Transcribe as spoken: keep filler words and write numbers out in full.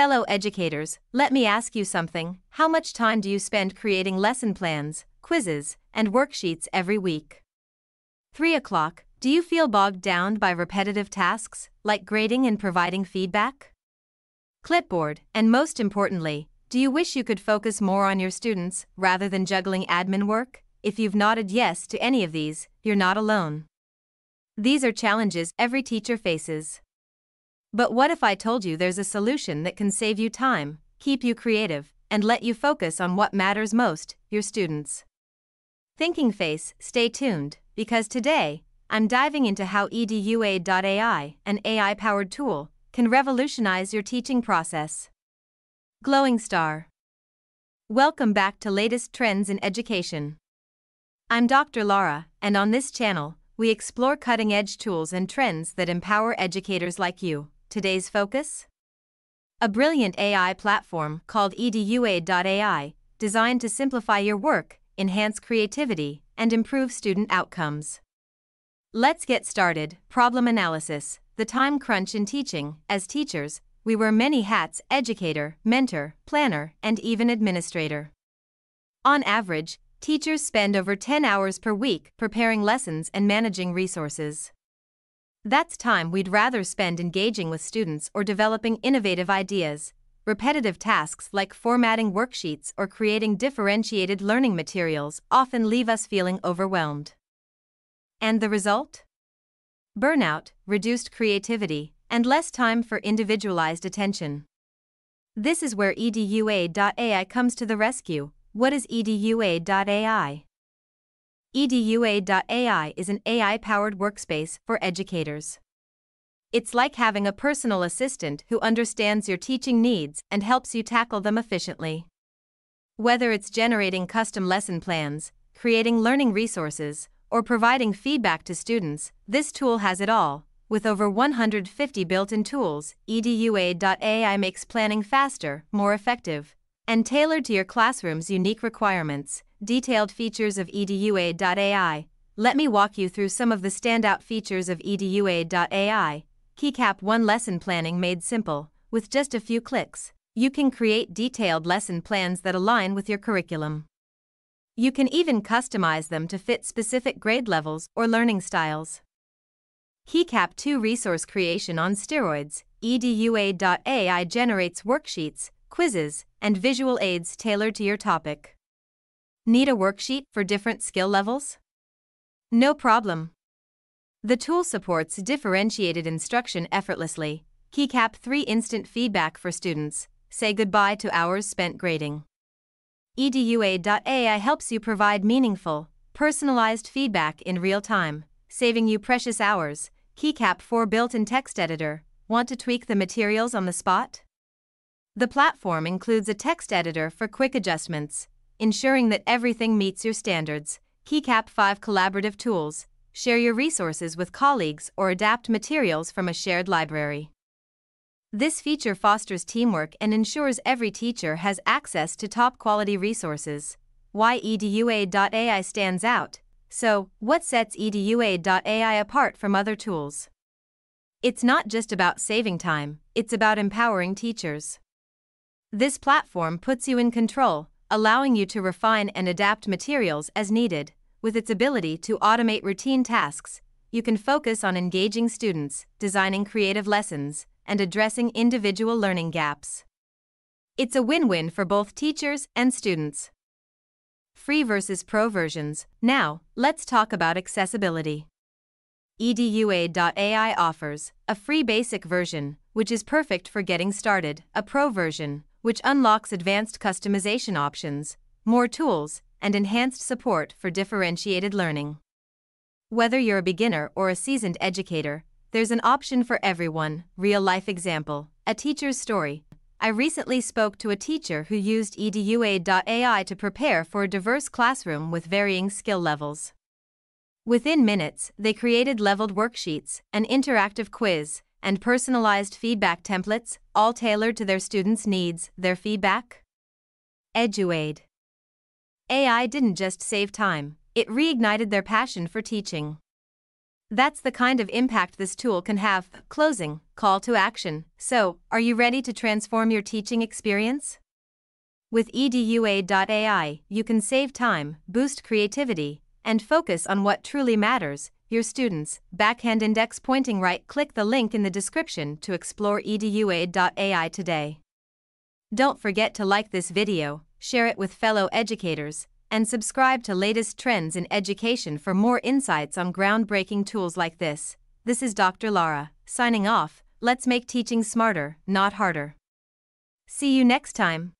Fellow educators, let me ask you something. How much time do you spend creating lesson plans, quizzes, and worksheets every week? three o'clock, do you feel bogged down by repetitive tasks, like grading and providing feedback? Clipboard, and most importantly, do you wish you could focus more on your students, rather than juggling admin work? If you've nodded yes to any of these, you're not alone. These are challenges every teacher faces. But what if I told you there's a solution that can save you time, keep you creative, and let you focus on what matters most, your students? Thinking face, stay tuned, because today, I'm diving into how eduaide dot A I, an A I-powered tool, can revolutionize your teaching process. Glowing star. Welcome back to Latest Trends in Education. I'm Doctor Lara, and on this channel, we explore cutting-edge tools and trends that empower educators like you. Today's focus? A brilliant A I platform called eduaide dot A I, designed to simplify your work, enhance creativity, and improve student outcomes. Let's get started. Problem analysis, the time crunch in teaching. As teachers, we wear many hats: educator, mentor, planner, and even administrator. On average, teachers spend over ten hours per week preparing lessons and managing resources. That's time we'd rather spend engaging with students or developing innovative ideas. Repetitive tasks like formatting worksheets or creating differentiated learning materials often leave us feeling overwhelmed. And the result? Burnout, reduced creativity, and less time for individualized attention. This is where eduaide dot A I comes to the rescue. What is eduaide dot A I? eduaide dot A I is an A I-powered workspace for educators. It's like having a personal assistant who understands your teaching needs and helps you tackle them efficiently. Whether it's generating custom lesson plans, creating learning resources, or providing feedback to students, this tool has it all. With over one hundred fifty built-in tools, eduaide dot A I makes planning faster, more effective, and tailored to your classroom's unique requirements. Detailed features of eduaide dot A I. Let me walk you through some of the standout features of eduaide dot A I. Keycap one, lesson planning made simple. With just a few clicks, you can create detailed lesson plans that align with your curriculum. You can even customize them to fit specific grade levels or learning styles. Keycap two, resource creation on steroids. eduaide dot A I generates worksheets, quizzes, and visual aids tailored to your topic. Need a worksheet for different skill levels? No problem. The tool supports differentiated instruction effortlessly. Keycap three, instant feedback for students. Say goodbye to hours spent grading. eduaide dot A I helps you provide meaningful, personalized feedback in real time, saving you precious hours. Keycap four, built-in text editor. Want to tweak the materials on the spot? The platform includes a text editor for quick adjustments, ensuring that everything meets your standards. Keycap five, collaborative tools. Share your resources with colleagues or adapt materials from a shared library. This feature fosters teamwork and ensures every teacher has access to top-quality resources. Why eduaide dot A I stands out? So, what sets eduaide dot A I apart from other tools? It's not just about saving time, it's about empowering teachers. This platform puts you in control, allowing you to refine and adapt materials as needed. With its ability to automate routine tasks, you can focus on engaging students, designing creative lessons, and addressing individual learning gaps. It's a win-win for both teachers and students. Free versus pro versions. Now, let's talk about accessibility. eduaide dot A I offers a free basic version, which is perfect for getting started, a pro version, which unlocks advanced customization options, more tools, and enhanced support for differentiated learning. Whether you're a beginner or a seasoned educator, there's an option for everyone. Real-life example, a teacher's story. I recently spoke to a teacher who used eduaide dot A I to prepare for a diverse classroom with varying skill levels. Within minutes, they created leveled worksheets, an interactive quiz, and personalized feedback templates, all tailored to their students' needs. Their feedback? eduaide dot A I didn't just save time, it reignited their passion for teaching. That's the kind of impact this tool can have. Closing, call to action. So, are you ready to transform your teaching experience? With eduaide dot A I, you can save time, boost creativity, and focus on what truly matters, your students. Backhand index pointing. Right-click the link in the description to explore eduaide dot A I today. Don't forget to like this video, share it with fellow educators, and subscribe to Latest Trends in Education for more insights on groundbreaking tools like this. This is Doctor Lara, signing off. Let's make teaching smarter, not harder. See you next time.